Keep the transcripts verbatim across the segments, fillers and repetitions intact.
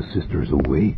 the sisters awake.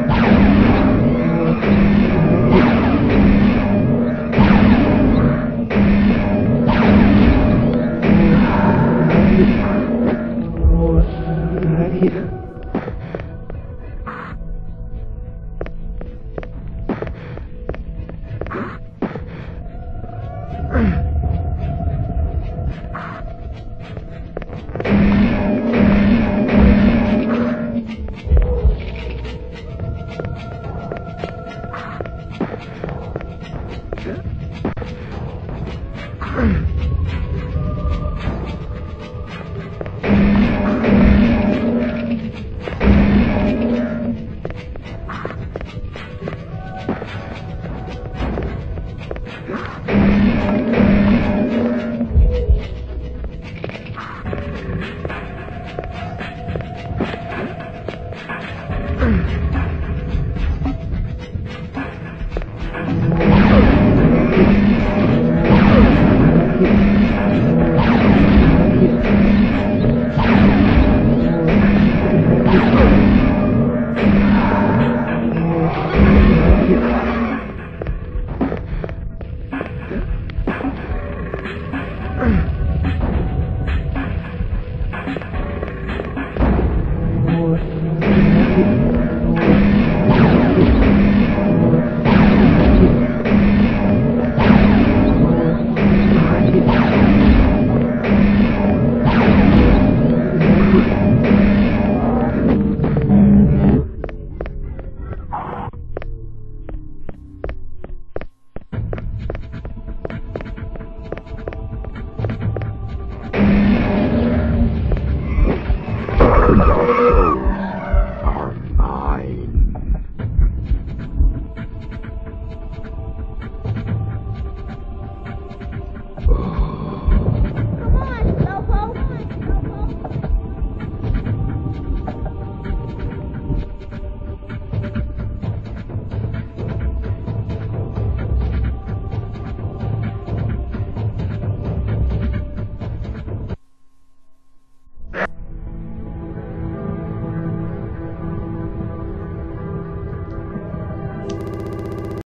Keep